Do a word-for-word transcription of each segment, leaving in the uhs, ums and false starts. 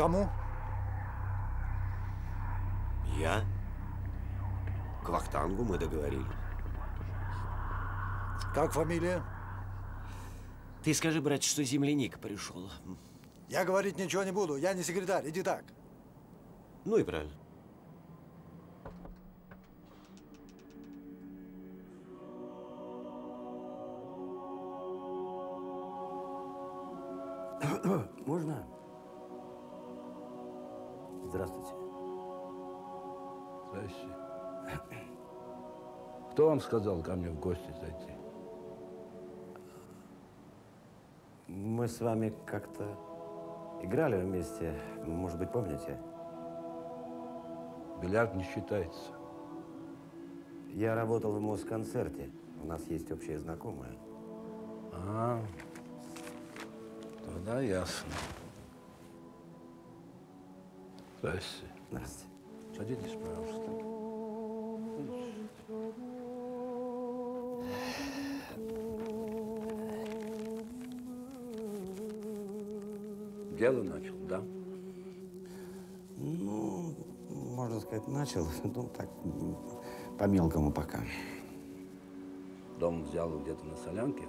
кому? Я? К Вахтангу мы договорились. Как фамилия? Ты скажи, брат, что земляник пришел. Я говорить ничего не буду, я не секретарь, иди так. Ну и правильно. Можно? Здравствуйте. Здравствуйте. Кто вам сказал ко мне в гости зайти? Мы с вами как-то играли вместе, может быть, помните? Бильярд не считается. Я работал в Москонцерте. У нас есть общие знакомые. А, тогда ясно. Здрасте. Здрасте. Садитесь, пожалуйста. Дело начал, да? Ну, можно сказать, начал, ну так, по-мелкому пока. Дом взял где-то на Солянке?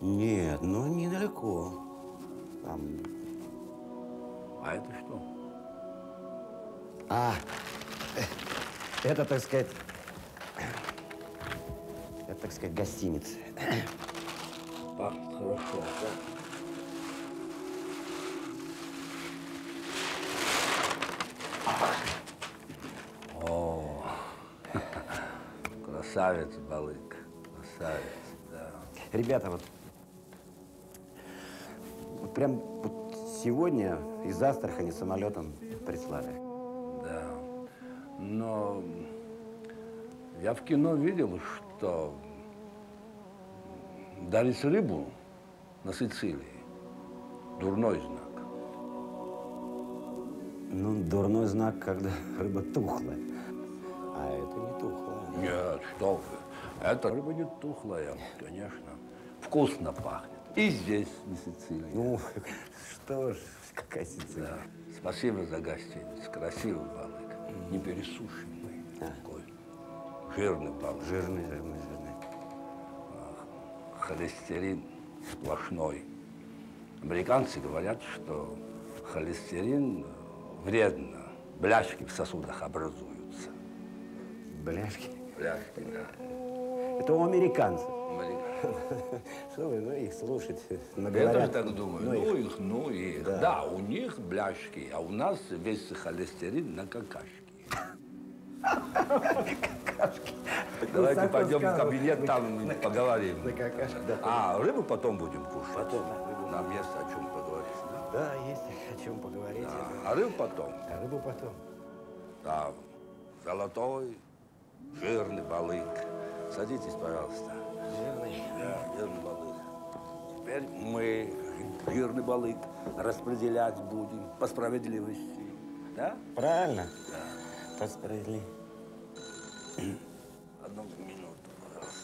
Нет, ну недалеко. Там. А это что? А, это, так сказать, это, так сказать, гостиница. Пахнет хорошо, да? Красавец, Балык, красавец, да. Ребята, вот, вот прям вот сегодня из Астрахани самолетом прислали. Да, но я в кино видел, что дарить рыбу на Сицилии – дурной знак. Ну, дурной знак, когда рыба тухла, а это не тухла. Нет, что вы. Это рыба не тухлая, конечно. Вкусно пахнет. И здесь, на Сицилии. Ну, что ж, какая Сицилия. Да. Спасибо за гостиницу. Красивый балык. Не пересушенный. А. Такой. Жирный балык. Жирный, жирный, жирный. Холестерин сплошной. Американцы говорят, что холестерин вредно. Бляшки в сосудах образуются. Бляшки? Бляшки, да. Это у американцев. Что вы, ну их слушать. Я тоже так думаю. Ну их, ну их. Да, у них бляшки, а у нас весь холестерин на какашки. Какашки. Давайте пойдем в кабинет, там поговорим. На какашки, да. А рыбу потом будем кушать. Потом. Нам есть о чем поговорить. Да, есть о чем поговорить. А рыбу потом. А рыбу потом. Да, золотой. Жирный балык. Садитесь, пожалуйста. Жирный? Да, жирный балык. Теперь мы жирный балык распределять будем по справедливости. Да? Правильно? Да. По справедливости. Одну минуту, пожалуйста.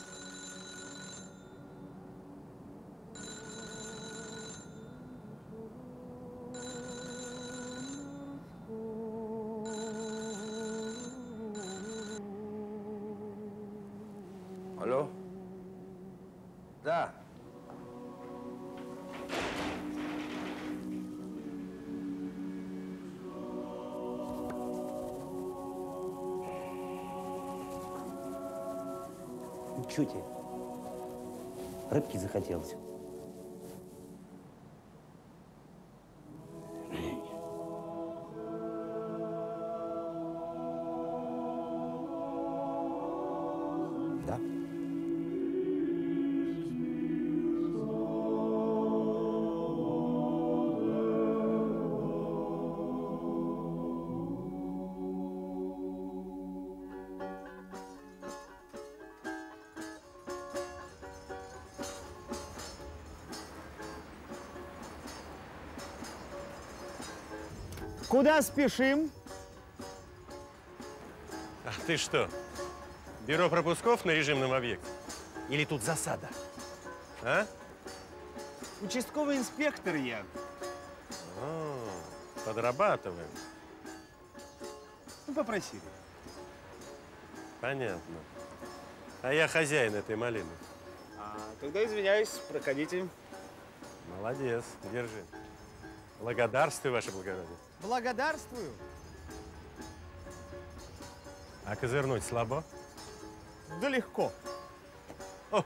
Чути. Рыбки захотелось. Да? Куда спешим? А ты что, бюро пропусков на режимном объекте? Или тут засада? А? Участковый инспектор я. А-а-а. Подрабатываем. Ну, попросили. Понятно. А я хозяин этой малины. А, тогда извиняюсь, проходите. Молодец, держи. Благодарствую, ваше благородие. Благодарствую. А козырнуть слабо? Да легко. О,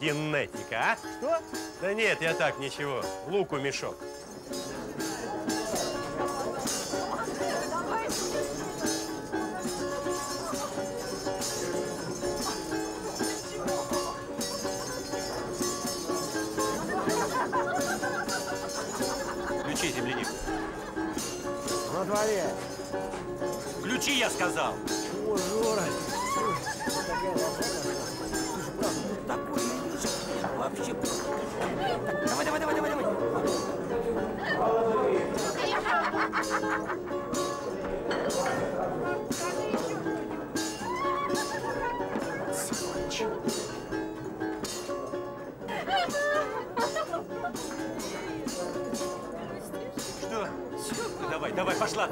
генетика, а? Что? Да нет, я так, ничего. Луку мешок. Ключи, земляник. На дворе. Ключи, я сказал. О, Жора. Вообще. Давай, давай, давай, давай, давай. Сволочь. Что? Ну, давай, давай, пошла.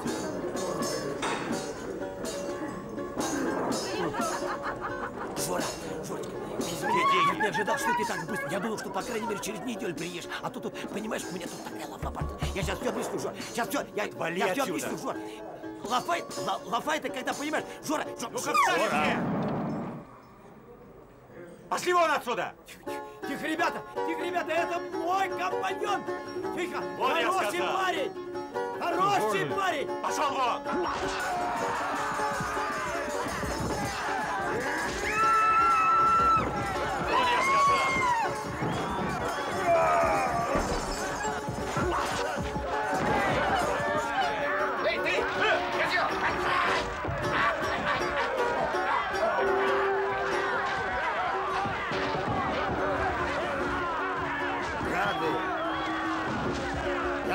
Жора, Жора, я не ожидал, что ты так быстро. Я думал, что, по крайней мере, через неделю приедешь. А тут, вот, понимаешь, у меня тут такая лафа пошла. Я сейчас все объясню, Жора. Сейчас все, я, я все объясню, Жора. Лафай, лафай, это когда, понимаешь, Жора, Жора. Ну, как встали мне! Пошли вон отсюда! Тихо, ребята, тихо, ребята, это мой компаньон! Тихо, вот хороший парень! Хороший Боже. Парень! Пошел вон!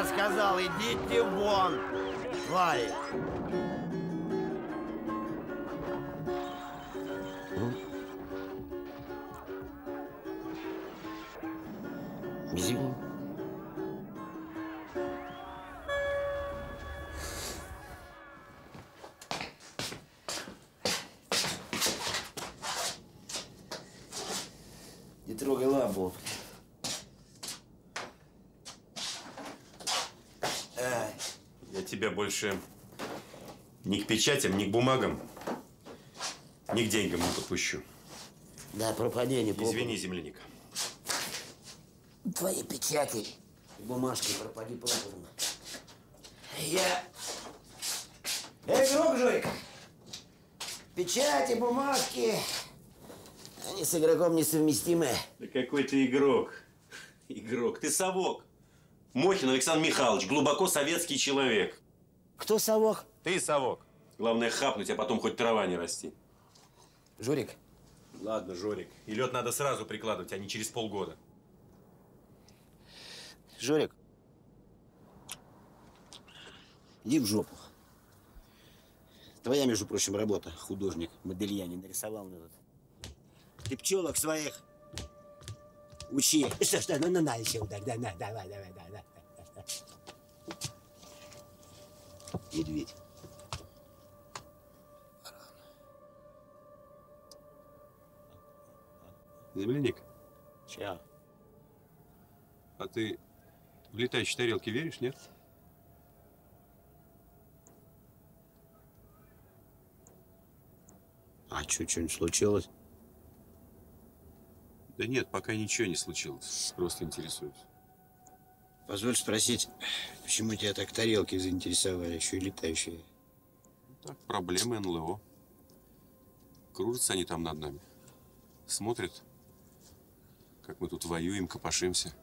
Сказал, идите вон, твари. Извини. Не трогай лапу. Тебя больше ни к печатям, ни к бумагам, ни к деньгам не подпущу. Да, пропади, не попади. Извини, земляник. Твои печати, бумажки пропади пропадом. Я... Я игрок, Жорик. Печати, бумажки, они с игроком несовместимы. Да какой ты игрок. Игрок, ты совок. Мохин Александр Михайлович, глубоко советский человек. Кто совок? Ты совок. Главное хапнуть, а потом хоть трава не расти. Жорик. Ладно, Жорик. И лед надо сразу прикладывать, а не через полгода. Жорик, иди в жопу. Твоя, между прочим, работа, художник Модельяни, нарисовал этот. Ты пчелок своих учи. Что, что, ну, ну, на, еще удар, да, на, давай, давай, давай, давай. Медведь. Земляник. Чего? А ты в летающие тарелки веришь, нет? А что, что-нибудь случилось? Да нет, пока ничего не случилось. Просто интересуюсь. Позволь спросить, почему тебя так тарелки заинтересовали, еще и летающие? Так, проблемы эн эл о. Кружатся они там над нами. Смотрят, как мы тут воюем, копошимся.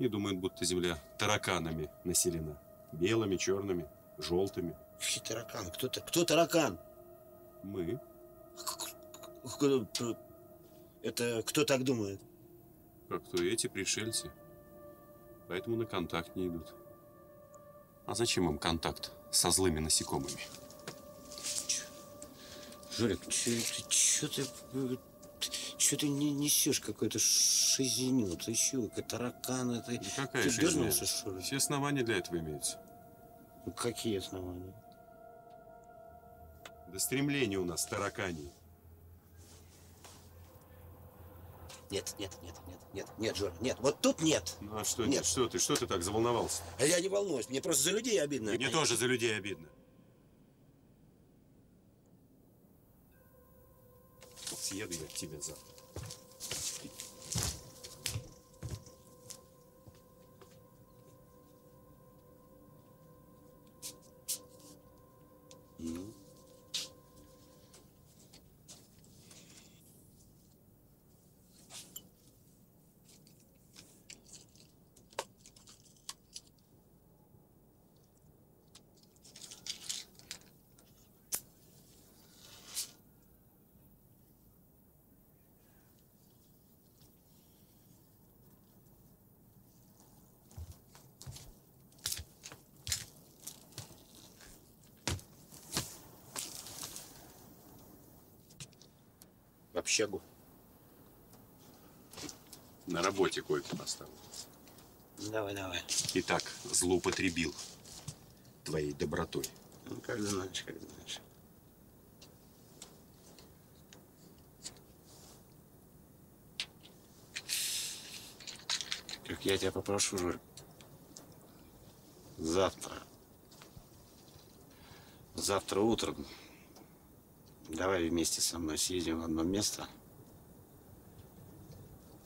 И думают, будто земля тараканами населена. Белыми, черными, желтыми. Какие тараканы? Кто, кто таракан? Мы. Это кто так думает? Как кто? Эти пришельцы. Поэтому на контакт не идут. А зачем им контакт со злыми насекомыми? Чё? Жорик, чё, чё ты... Чё ты не несешь какой-то шизиню? Ты чё, таракан, это... Да какая шизня? Все основания для этого имеются. Ну, какие основания? Да стремление у нас таракани. Нет, нет, нет, нет, нет, нет, Жора, нет, вот тут нет. Ну а что, нет. что ты, что ты так заволновался? А я не волнуюсь, мне просто за людей обидно. И мне тоже за людей обидно. Съеду я к тебе завтра. Mm-hmm. Общагу. На работе кое-кто поставил. Давай, давай. И так злоупотребил твоей добротой. Ну, как знаешь, как знаешь. Как я тебя попрошу, Жорик, завтра, завтра утром, давай вместе со мной съездим в одно место,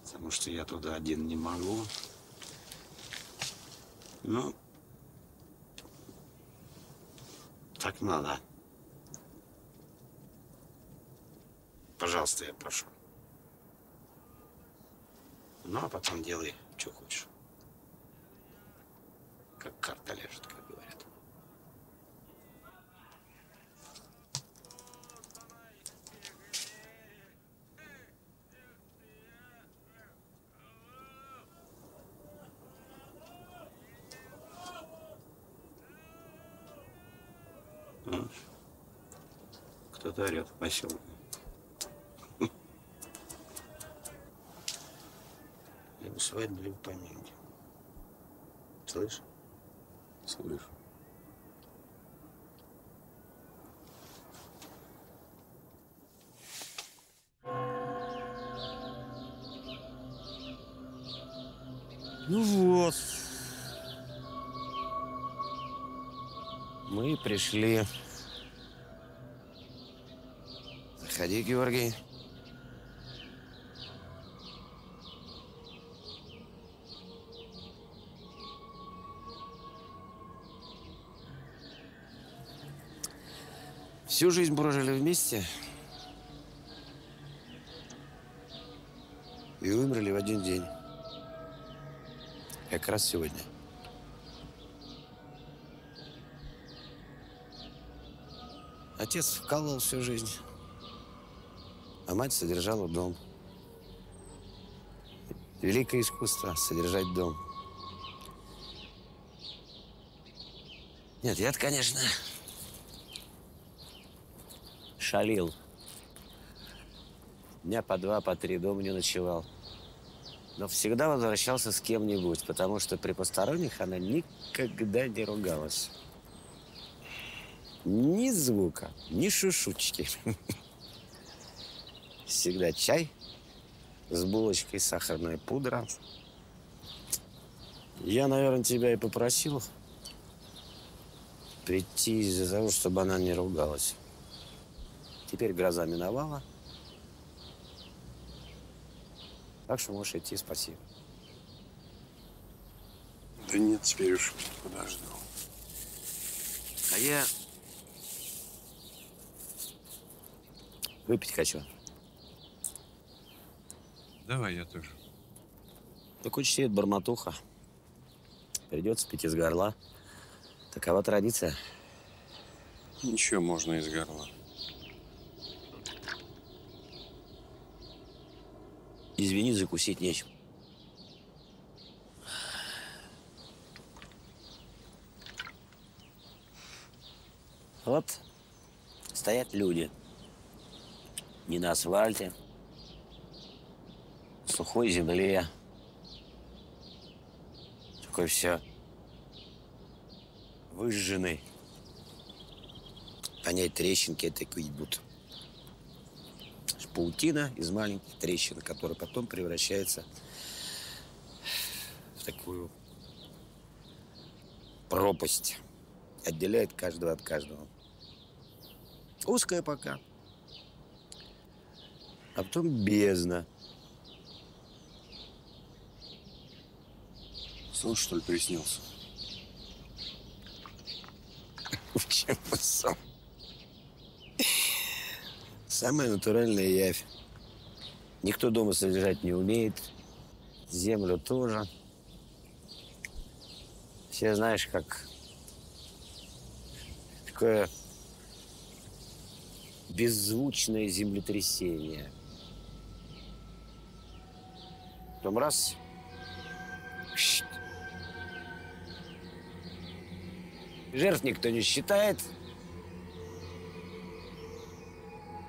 потому что я туда один не могу. Ну, так надо. Пожалуйста, я прошу. Ну, а потом делай, что хочешь. Как карта лежит, как говорят. Кто-то орет в поселке. Либо свадьба, либо поминки. Слышь? Слышу. Ну вот. Мы пришли. Заходи, Георгий. Всю жизнь прожили вместе и умерли в один день. Как раз сегодня. Отец вкалывал всю жизнь. А мать содержала дом. Великое искусство — содержать дом. Нет, я-то, конечно, шалил. Дня по два, по три дома не ночевал. Но всегда возвращался с кем-нибудь, потому что при посторонних она никогда не ругалась. Ни звука, ни шушучки. Всегда чай с булочкой, сахарная пудра. Я, наверное, тебя и попросил прийти из-за того, чтобы она не ругалась. Теперь гроза миновала. Так что можешь идти, спасибо. Да нет, теперь уж подожду. А я выпить хочу. Давай, я тоже. Так очень сидит бормотуха. Придется пить из горла. Такова традиция. Ничего, можно из горла. Извини, закусить нечем. Вот стоят люди. Не на асфальте. Сухой земле. Такое все выжженный. Они трещинки такие идут. Паутина из маленьких трещин, которая потом превращается в такую пропасть. Отделяет каждого от каждого. Узкая пока. А потом бездна. Сон, что ли, приснился? Почему сон? Самая натуральная явь. Никто дома содержать не умеет. Землю тоже. Все, знаешь, как... Такое беззвучное землетрясение. Потом раз. Жертв никто не считает.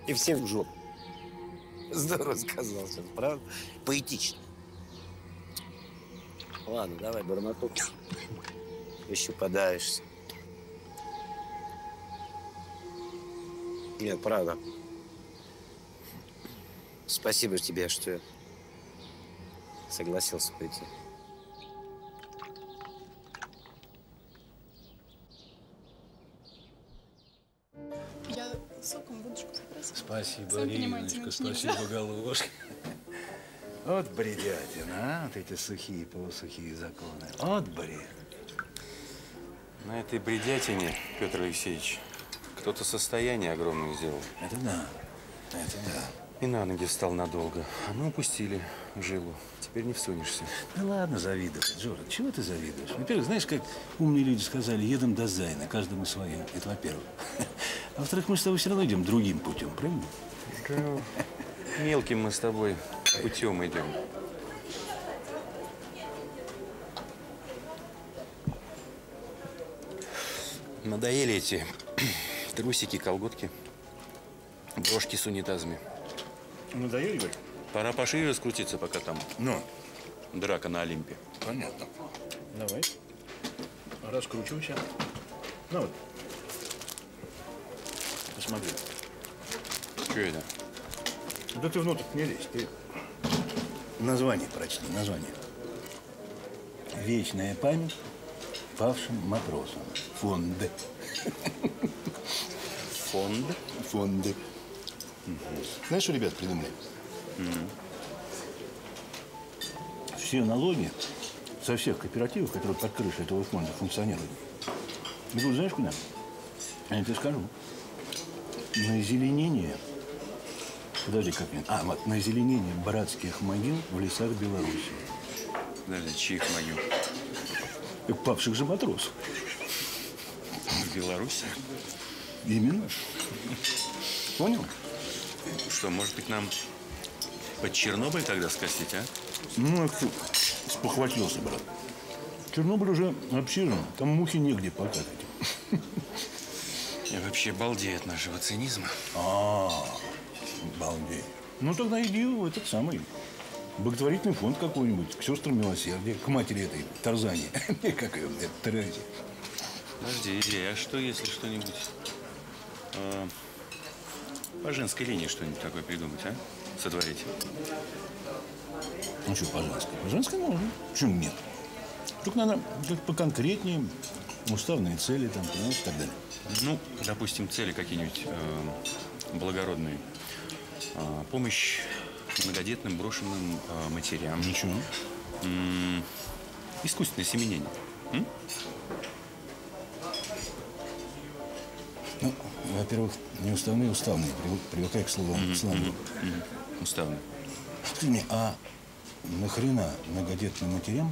И все в жопу. Здорово сказал сейчас, правда? Поэтично. Ладно, давай, бормоток. Еще подаешься. Нет, правда. Спасибо тебе, что я согласился пойти. Я соком водочку попросила. Спасибо, Риночка, спасибо, головушка. Вот бредятина, а? Вот эти сухие и полусухие законы. Вот бред. На этой бредятине, Петр Алексеевич, кто-то состояние огромное сделал. Это да. Это да. И на ноги встал надолго. А мы упустили жилу. Теперь не всунешься. Да ладно завидовать, Жора. Чего ты завидуешь? Во-первых, знаешь, как умные люди сказали, едем до Зайна, каждому свое. Это во-первых. А во-вторых, мы с тобой все равно идем другим путем, правильно? Да, мелким мы с тобой путем идем. Надоели эти... трусики, колготки, брошки с унитазами. Надоели, говорю? Пора пошире раскрутиться, пока там. Ну? Драка на Олимпе. Понятно. Давай. Раскручивайся. Ну вот. Посмотри. Что это? Да ты внутрь не лезь. Ты название прочти, название. Вечная память павшим матросам. Фонды. Фонды? Фонды. Угу. Знаешь, что ребят придумали? Угу. Все налоги со всех кооперативов, которые под крышей этого фонда функционируют, идут, знаешь, куда? Я тебе скажу. На озеленение... Подожди, как нет. А, вот, на озеленение братских могил в лесах Беларуси. Подожди, чьих могил? Павших же матросов. В Беларуси? Именно. Понял? Что, может быть, нам под Чернобыль тогда скосить, а? Ну, спохватился, брат. Чернобыль уже обширен, там мухи негде покакать. Я вообще балдею от нашего цинизма. А, балдею. Ну, тогда иди в этот самый благотворительный фонд какой-нибудь, к сестрам милосердия, к матери этой Тарзане. Как ее, блядь, Терези. Подожди, идея, а что, если что-нибудь... По женской линии что-нибудь такое придумать, а? Сотворить. Ну что, по женской? По женской можно. Почему нет? Только надо как поконкретнее, уставные цели там, понимаешь, и так далее. Ну, допустим, цели какие-нибудь э, благородные. Э, помощь многодетным брошенным э, матерям. Ничего. М-м, искусственное семенение. М? Ну, во-первых, не уставные, уставные. Привыкай к словам. Mm-hmm. Mm-hmm. Mm-hmm. Уставные. Не, а нахрена многодетным матерям?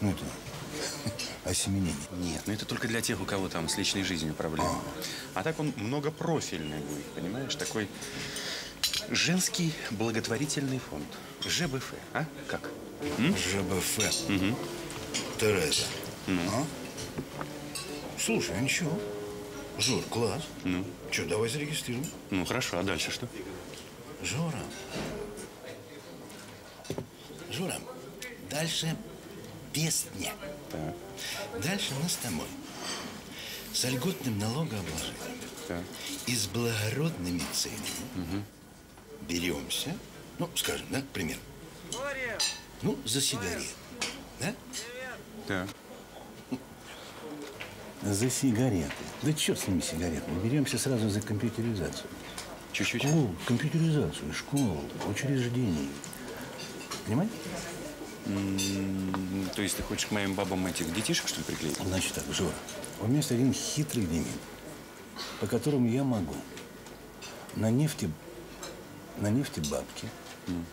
Ну, это осеменение. Нет, ну это только для тех, у кого там с личной жизнью проблемы. А, а так он многопрофильный будет, понимаешь? Такой женский благотворительный фонд. ЖБФ, а? Как? М? ЖБФ. Mm-hmm. Тереза. Mm-hmm. А? Слушай, а ничего. Жор, класс. Ну? Че, давай зарегистрируем. Ну, хорошо. А дальше что? Жора. Жора, дальше песня. Так. Дальше мы с тобой с льготным налогообложением, так, и с благородными целями, угу, беремся, ну, скажем, да, к примеру, ну, за сигареты, да? Так. За сигареты. Да что с ними сигареты? Мы беремся сразу за компьютеризацию. Чуть-чуть. Школу, компьютеризацию, школу, учреждение. Понимаете? Mm-hmm. То есть ты хочешь к моим бабам этих детишек, что ли, приклеить? Значит так, Жора, у меня есть один хитрый элемент, по которому я могу на нефти, на нефти бабки, mm,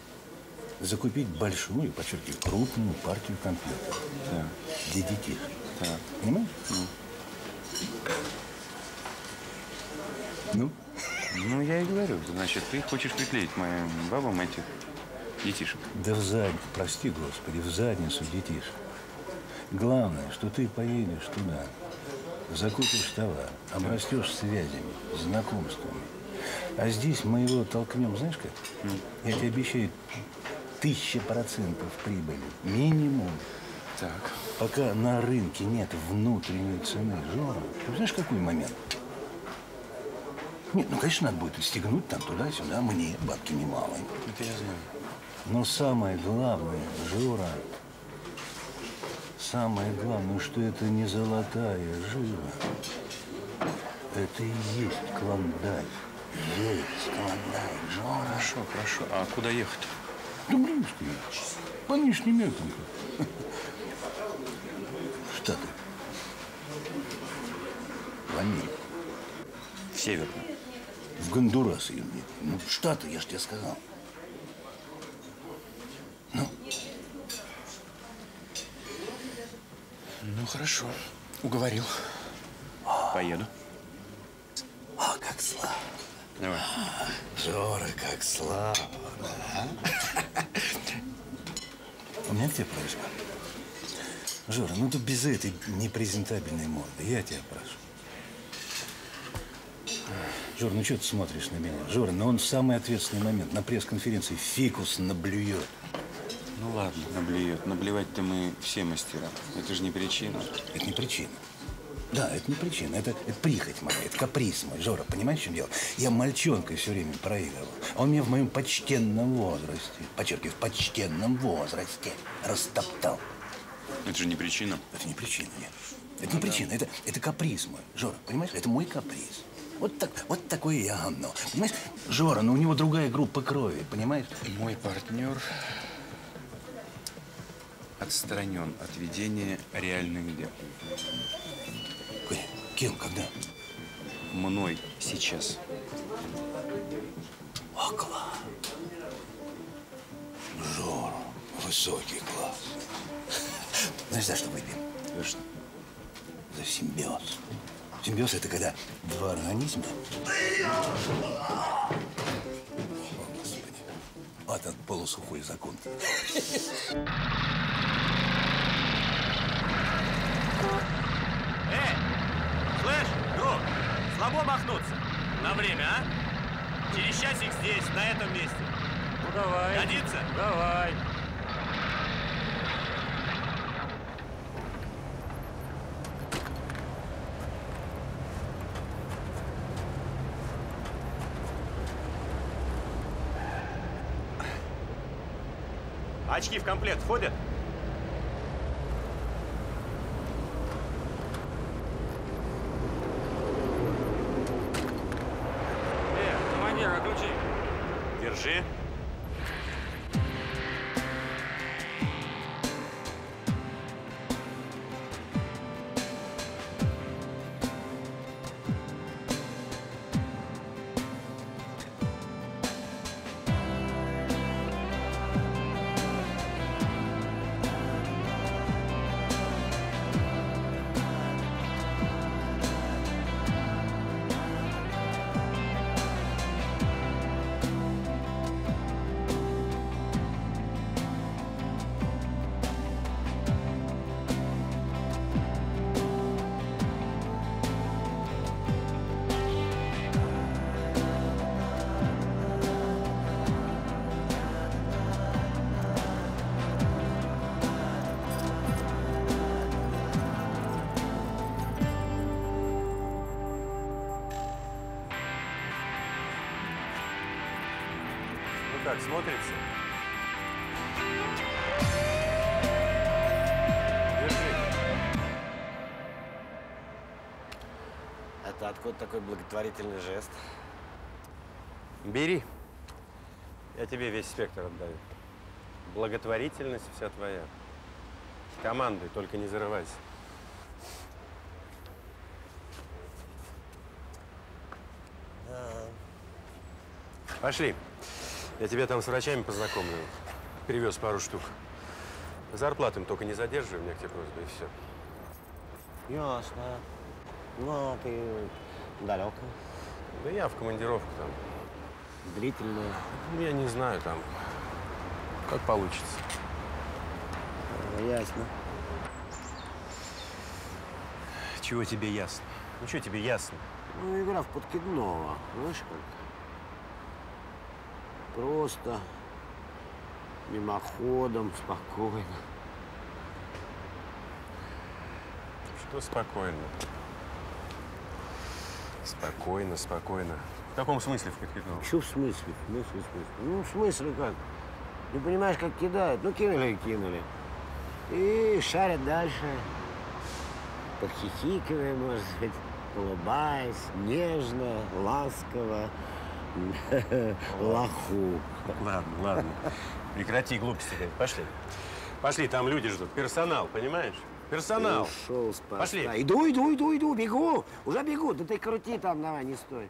закупить большую, подчеркиваю, крупную партию компьютеров, yeah, для детей. Yeah. Понимаешь? Mm. Ну? Ну, я и говорю. Значит, ты хочешь приклеить моим бабам этих детишек? Да в задницу, прости, Господи, в задницу детишек. Главное, что ты поедешь туда, закупишь товар, обрастешь связями, знакомствами. А здесь мы его толкнем, знаешь как? Mm. Я тебе обещаю, тысяча процентов прибыли, минимум. Так. Пока на рынке нет внутренней цены, Жора, ты знаешь, какой момент? Нет, ну, конечно, надо будет стегнуть там туда-сюда, мне бабки немало. Это я знаю. Но самое главное, Жора, самое главное, что это не золотая жила. Это и есть клондайк. Есть клондайк, Жора. Хорошо, хорошо. А куда ехать? Да близко. По нынешним меркам. Штаты. В Америку. В Северную. В Гондурас ее нет. Ну, в Штаты, я же тебе сказал. Ну? Ну, хорошо. Уговорил. Поеду. А, как славно. Давай. А, Жора, как славно. У меня к тебе просьба. Жора, ну тут без этой непрезентабельной морды. Я тебя прошу. Жора, ну что ты смотришь на меня? Жора, ну он в самый ответственный момент на пресс-конференции фикус наблюет. Ну ладно, наблюет. Наблевать-то мы все мастера. Это же не причина. Это не причина. Да, это не причина. Это, это прихоть моя, это каприз мой. Жора, понимаешь, в чем дело? Я мальчонкой все время проигрывал. А он меня в моем почтенном возрасте, подчеркиваю, в почтенном возрасте растоптал. Это же не причина. Это не причина, нет. Это не причина, это, это каприз мой. Жора, понимаешь, это мой каприз. Вот, так, вот такое я, оно. Понимаешь, Жора, но у него другая группа крови, понимаешь? Мой партнер отстранен от ведения реальных дел. Кем, когда? Мной сейчас. О, класс. Жора, высокий класс. Знаешь, за что выпьем? Конечно. За симбиоз. Симбиоз – это когда два организма… О, Господи. Вот он, полусухой закон. Эй, слышь, друг, слабо махнуться. На время, а? Через часик здесь, на этом месте. Ну, давай. Годится? Давай. Очки в комплект входят? Э, командир, а ключи? Держи. как смотрится? Это откуда такой благотворительный жест? Бери. Я тебе весь спектр отдаю. Благотворительность вся твоя. Командой, только не зарывайся. Да. Пошли. Я тебя там с врачами познакомлю. Привез пару штук. Зарплату им только не задерживай, у меня к тебе просьба, и все. Ясно. Ну, ты далеко. Да я в командировку там. Длительную? Я не знаю там. Как получится. Ясно. Чего тебе ясно? Ну, что тебе ясно? Ну, игра в подкидного. Знаешь, как? Просто, мимоходом, спокойно. Что спокойно? Спокойно, спокойно. В каком смысле в подкидного? Что в смысле? В смысле, в смысле? Ну, в смысле как? Не понимаешь, как кидают? Ну, кинули и кинули. И шарят дальше, подхихикивая, может быть, улыбаясь, нежно, ласково, лоху. Ладно, ладно, прекрати глупости, пошли. Пошли, там люди ждут, персонал, понимаешь? Персонал. Ушел с поста. Пошли. Иду, иду, иду, иду, бегу, уже бегу, да ты крути там, давай, не стой.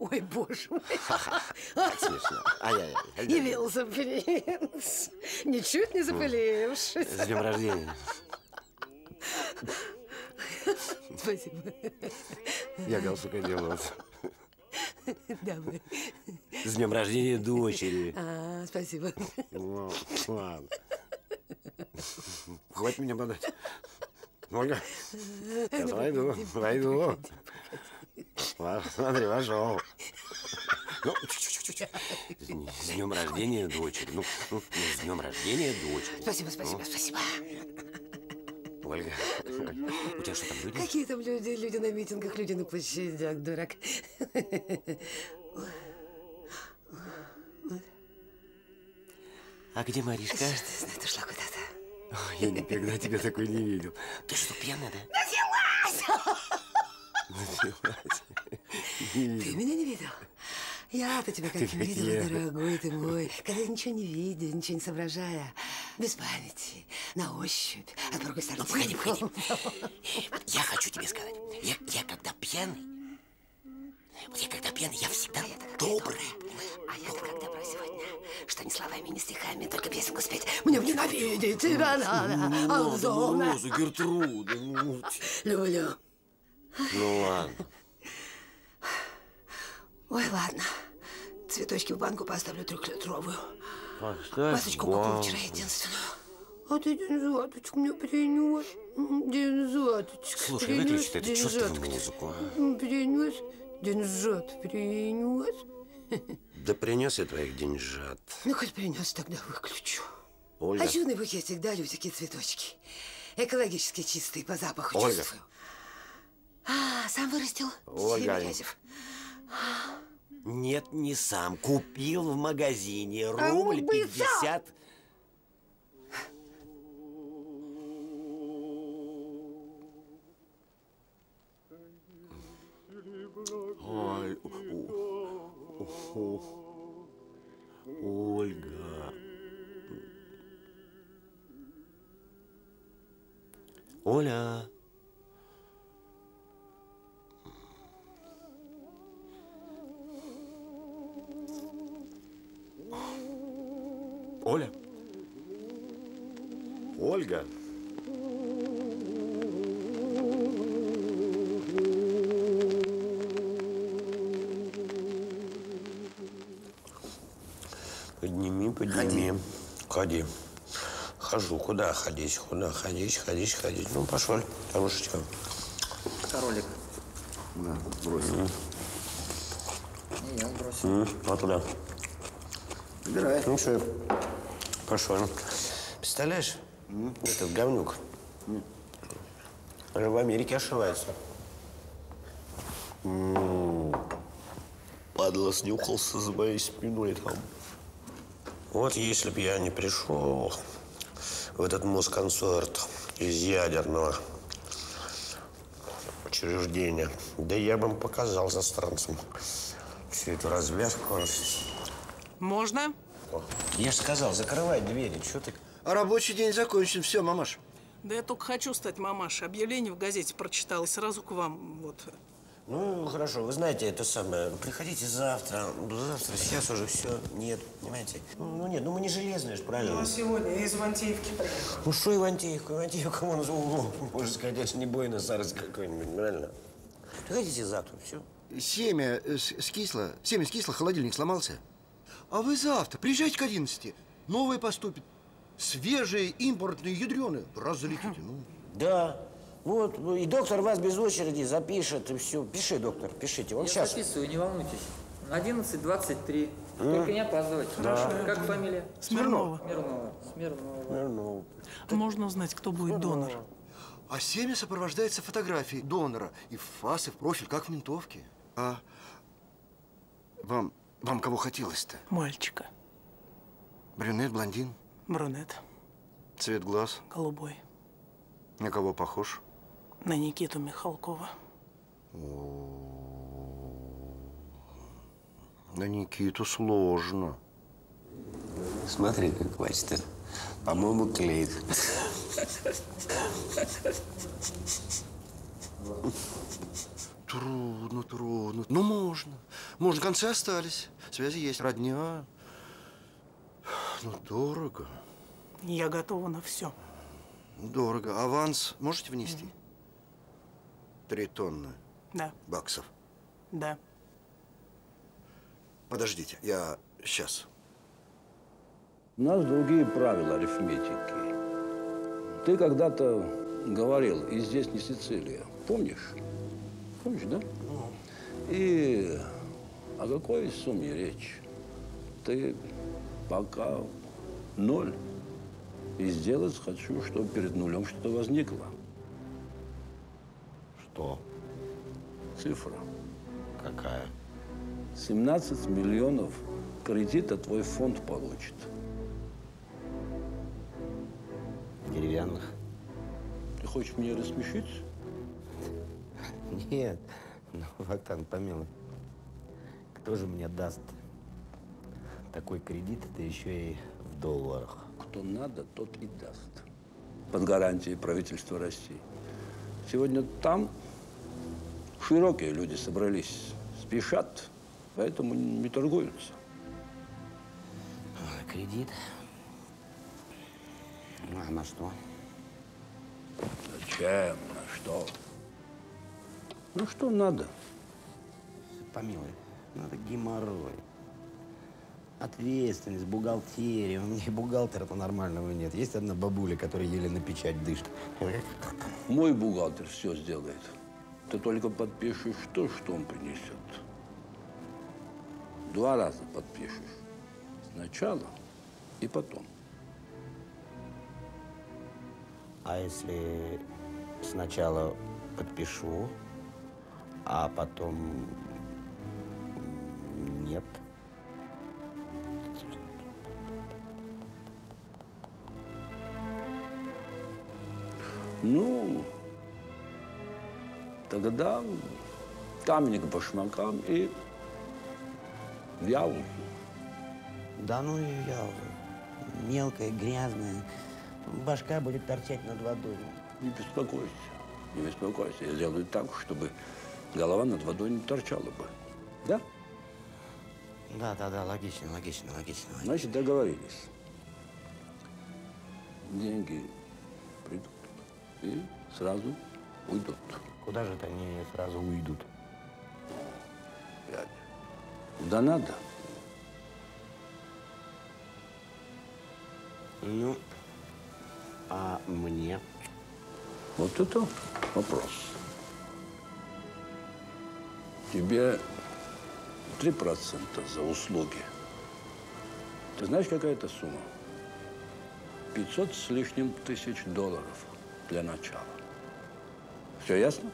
Ой, боже мой. Как смешно. Явился принц. Ничуть не запылившись. С днем рождения. Спасибо. Я галстука делал. Давай. С днем рождения дочери. А, спасибо. Ну, ладно. Хватит меня подать. Ольга, я пойду, пойду. Смотри, вошел. Ну, с днем рождения дочери. Ну, ну, с днем рождения дочери. Спасибо, спасибо, ну. Спасибо. Ольга, у тебя что там люди? Какие там люди? Люди на митингах, люди на площадях, дурак. А где Маришка? Черт, я знаю, ушла куда-то. Я никогда тебя такой не видел. Ты что, пьяная, да? Началась! Началась. Ты меня не видел? Я-то тебя как не видела, дорогой ты мой. Когда ничего не видя, ничего не соображая. Без памяти, на ощупь, от другой стороны. Ну, погоди, погоди. Я хочу тебе сказать, я, я когда пьяный, вот я когда пьяный, я всегда а добрый. А я-то как добра сегодня, что ни словами, ни стихами, только песенку спеть. Мне ненавидеть тебя надо, Алзона. Роза, Гертруда, ну. Люблю. Ну ладно. Ой, ладно. Цветочки в банку поставлю трехлитровую. Пасочку купил вчера единственную. А ты деньжаточку мне принес. Деньжаточку. Слушай, принес, выключи эту чувственную музыку. Принес. Деньжат принес. Да принес я твоих деньжат. Ну, хоть принес, тогда выключу. Ольга. А чудный букетик, да, Лютики, цветочки. Экологически чистые, по запаху Ольга. Чувствую. А, сам вырастил? Ольга. Нет, не сам. Купил в магазине. Рубль пятьдесят. Ой, о, о, о, о, Ольга. Оля. Оля. Ольга. Подними, подними. Ходи. Ходи. Хожу. Куда ходить? Куда ходить? Ходить, ходить. Ну, пошел. Хорошечка. Королик. Да, бросил. Mm. И я бросил. Mm. Вот туда. Выбирай. Ну, все. Пошел. Представляешь? Mm. Этот говнюк. Mm. Он в Америке ошивается. Mm. Падла снюхался за моей спиной там. Вот если б я не пришел в этот москонцерт из ядерного учреждения, да я бы им показал застранцам всю эту развязку. Можно? Я же сказал, закрывай двери, что ты… А рабочий день закончен, все, мамаш. Да я только хочу стать мамашей. Объявление в газете прочитал и сразу к вам, вот. Ну, хорошо, вы знаете, это самое, приходите завтра, завтра, сейчас уже все, нет, понимаете? Ну, ну нет, ну мы не железные же, правильно? Ну, а сегодня я из Ивантеевки приехал. Ну, что Ивантеевка? Ивантеевка, вон за углом, можно сказать, это не бойный сараз какой-нибудь, правильно? Приходите завтра, все. Семя скисло, семя скисло, холодильник сломался. А вы завтра приезжайте к одиннадцати, новые поступят, свежие, импортные, ядреные, раз залетите, ну. Да. Вот, и доктор вас без очереди запишет, и все. Пиши, доктор, пишите. Он Я сейчас. Записываю, не волнуйтесь. одиннадцать двадцать три. Mm. Только не опаздывайте. Да. Как фамилия? Смирнова. Смирнова. Смирнова. Смирнова. Ты... Можно узнать, кто будет Смирнова. Донор. А семя сопровождается фотографией донора. И в фас, и в профиль, как в ментовке. А вам, вам кого хотелось-то? Мальчика. Брюнет, блондин? Брюнет. Цвет глаз? Голубой. На кого похож? На Никиту Михалкова. На Никиту сложно. Смотри, как хватит. По-моему, клеит. Трудно, трудно. Ну, можно. Можно, концы остались. Связи есть, родня. Ну, дорого. Я готова на все. Дорого. Аванс можете внести? Три тонны. Да. Баксов. Да. Подождите, я сейчас. У нас другие правила арифметики. Ты когда-то говорил, и здесь не Сицилия. Помнишь? Помнишь, да? И о какой сумме речь? Ты пока ноль. И сделать хочу, чтобы перед нулем что-то возникло. Что? Цифра. Какая? семнадцать миллионов кредита твой фонд получит. Деревянных? Ты хочешь меня рассмешить? Нет. Ну, Вахтанг, помилуй. Кто же мне даст такой кредит, это еще и в долларах? Что надо, тот и даст. Под гарантией правительства России. Сегодня там широкие люди собрались, спешат, поэтому не торгуются. Кредит? А на что? Зачем? На что? Ну что надо? Помилуй, надо геморрой. ответственность, бухгалтерия. У меня и бухгалтера-то нормального нет. Есть одна бабуля, которая еле на печать дышит. Мой бухгалтер все сделает. Ты только подпишешь то, что он принесет. Два раза подпишешь. Сначала и потом. А если сначала подпишу, а потом нет? Ну, тогда камень к башмакам и в Яузу. Да ну и в Яузу. Мелкая, грязная. Башка будет торчать над водой. Не беспокойся, не беспокойся. Я сделаю так, чтобы голова над водой не торчала бы. Да? Да, да, да, логично, логично, логично. логично. Значит, договорились. Деньги придут и сразу уйдут. Куда же это они сразу уйдут? Блядь. Куда надо? Ну, а мне? Вот это вопрос. Тебе три процента за услуги. Ты знаешь, какая это сумма? пятьсот с лишним тысяч долларов для начала. Все ясно?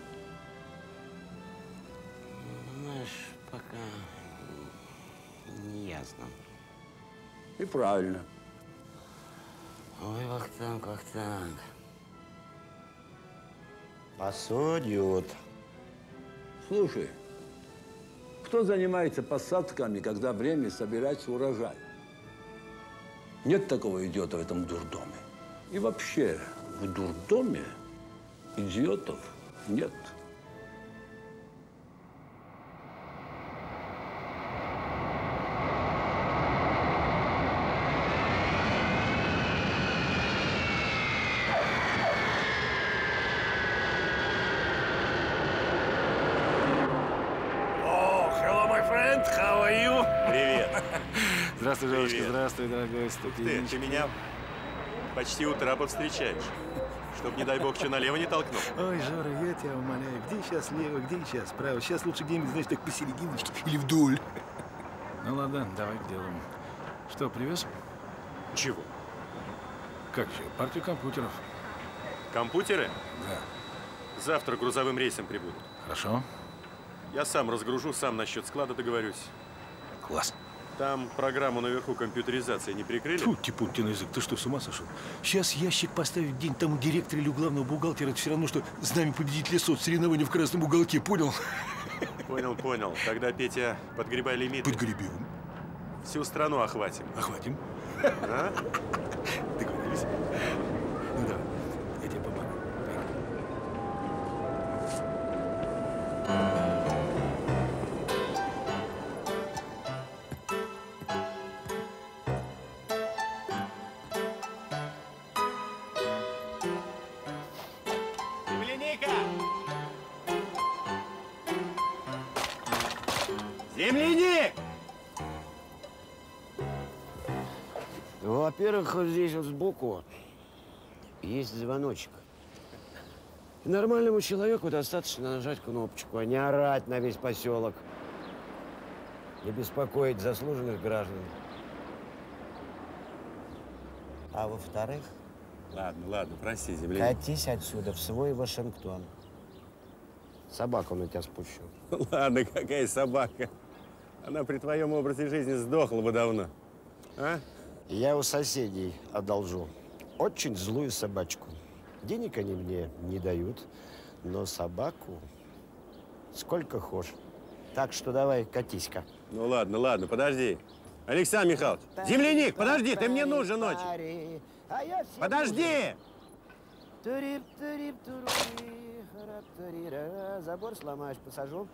Знаешь, пока не ясно. И правильно. Ой, Вахтанг, Вахтанг. Посудят. Слушай, кто занимается посадками, когда время собирать урожай? Нет такого идиота в этом дурдоме. И вообще, в дурдоме идиотов нет. Здравствуй, Привет. Здравствуй, дорогой. Ты, ты меня почти у трапа встречаешь, чтоб, не дай бог, что налево не толкнул. Ой, Жора, я тебя умоляю, где сейчас лево, где сейчас право? Сейчас лучше где-нибудь, знаешь, так посерединочке или вдоль. Ну ладно, давай к делу. Что, привез? Чего? Как же, партию компьютеров. Компьютеры? Да. Завтра грузовым рейсом прибудут. Хорошо. Я сам разгружу, сам насчет склада договорюсь. Класс. Там программу наверху компьютеризации не прикрыли? Тьфу, типун-ти на язык, ты что, с ума сошел? Сейчас ящик поставить где-нибудь там у директора или у главного бухгалтера, это все равно, что с нами победитель лесов соревнования в красном уголке, понял? Понял, понял. Тогда, Петя, подгребай лимит. Подгребем. Всю страну охватим. Охватим? А? Договорились. Ну давай, я тебе помогу. Поехали. Земляник! Во-первых, здесь вот сбоку есть звоночек. И нормальному человеку достаточно нажать кнопочку, а не орать на весь поселок. Не беспокоить заслуженных граждан. А во-вторых... Ладно, ладно, прости, земляник. Катись отсюда в свой Вашингтон. Собаку на тебя спущу. Ладно, какая собака? Она при твоем образе жизни сдохла бы давно. А? Я у соседей одолжу. Очень злую собачку. Денег они мне не дают, но собаку сколько хочешь. Так что давай, катись-ка. Ну ладно, ладно, подожди. Александр Михайлович, земляник, подожди, ты мне нужен очень. Подожди! Забор сломаешь, посажу.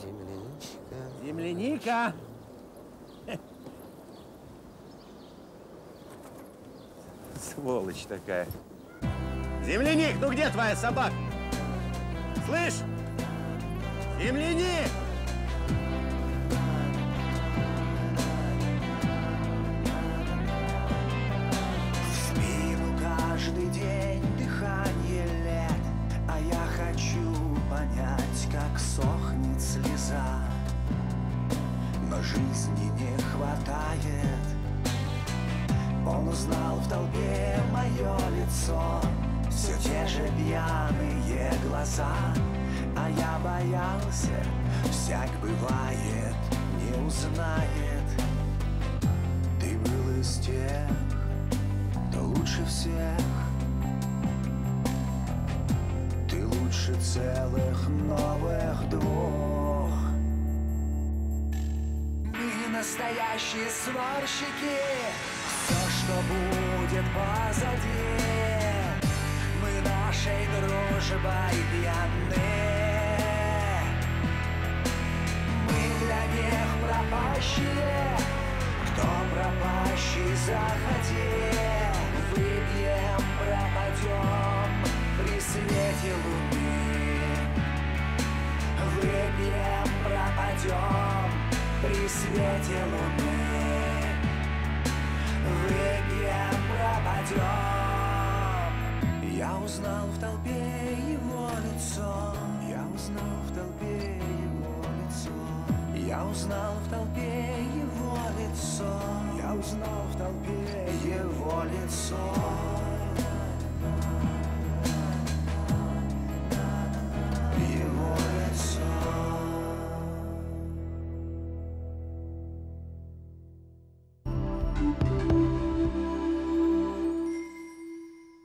Земляничка. Земляника! Сволочь такая. Земляник, ну где твоя собака? Слышь? Земляник! Спину каждый день дыхание лет, а я хочу понять, как сохнет слеза, но жизни не хватает. Он узнал в толпе мое лицо, все те же пьяные глаза, а я боялся, всяк бывает, не узнает. Ты был из тех, кто лучше всех, ты лучше целых новых двух. Мы настоящие сварщики. Все, что будет позади, мы нашей дружбой пьяны. Мы для них пропащие, кто пропащий заходи. Выпьем, пропадем при свете луны. Выпьем, пропадем при свете луны. Выпьем, пропадем. Я узнал в толпе его лицо. Я узнал в толпе его лицо. Я узнал в толпе его лицо. Я узнал в толпе его лицо.